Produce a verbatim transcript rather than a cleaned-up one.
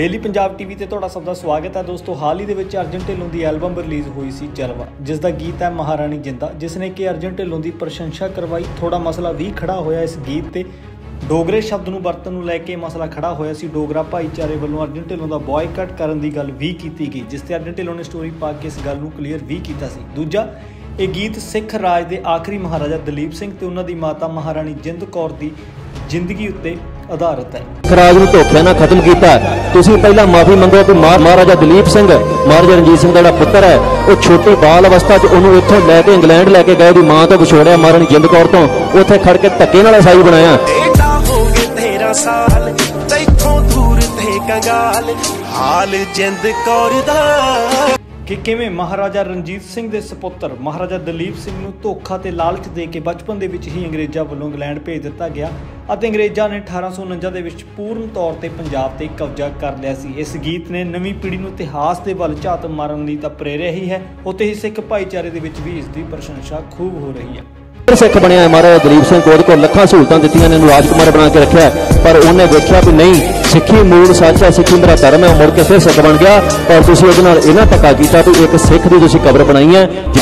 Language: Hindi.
डेली पंजाब टीवी ते तुहाडा सब दा स्वागत है दोस्तों। हाल ही दे विच अर्जन ढिल्लों की एल्बम रिलीज़ हुई सी जलवा, जिसका गीत है महारानी जिंदा, जिसने कि अर्जन ढिल्लों की प्रशंसा करवाई। थोड़ा मसला भी खड़ा होया इस गीत ते, डोगरे शब्द नूं वरतन नूं लैके मसला खड़ा होया सी। डोगरा भाईचारे वालों अर्जन ढिल्लों का बॉयकट करने की गल भी की गई, जिसते अर्जन ढिल्लों ने स्टोरी पा के इस गल नूं क्लीयर भी किया सी। दूजा यह गीत सिख राज के आखिरी महाराजा दलीप सिंह ते उन्हां दी माता महारानी जिंद कौर की जिंदगी उत्ते आधारित है। सिख राज नूं धोखे नाल खत्म कीता है। तुसीं पहला माफी मंगो कि महाराजा दलीप सिंह महाराजा रणजीत सिंह दा पुत्र है, वो छोटे बाल अवस्था च उन्होंने इत्थों लैके इंग्लैंड लैके गए, उहदी मां तो विछोड़िया महारानी जिंद कौर तो, उत्थे खड़ के धक्के नाल ईसाई बनाया। तेरह साल इत्थों दूर थे कंगाल हाल जिंद कौर दा कि किवें महाराजा रणजीत सिंह दे सपुत्र महाराजा दलीप सिंह नूं धोखा ते लालच दे के बचपन दे विच ही अंग्रेज़ां वल्लों इंग्लैंड भेज दिता गया। अंग्रेज़ां ने अठारह सौ उनंजा दे विच पूर्ण तौर ते पंजाब ते कब्जा कर लिया सी। इस गीत ने नवीं पीढ़ी नूं इतिहास दे वल झात मारन लई तां प्रेरिया ही है, उत्ते ही सिख भाईचारे दे विच भी इसदी प्रशंसा खूब हो रही है। सिख बनिया महाराजा दलीप सिंह कोहली को लखा सहूलतां दित्तियां ने, राजकुमार बना के रखा, पर उन्हें देखा भी नहीं सिक्खी मूल सच है, सिक्खी मेरा धर्म है, मुड़ के फिर सिख बन गया। और तुसीं ओहदे नाल इना धक्का कीता कि एक सिख की तुसीं कबर बनाई है।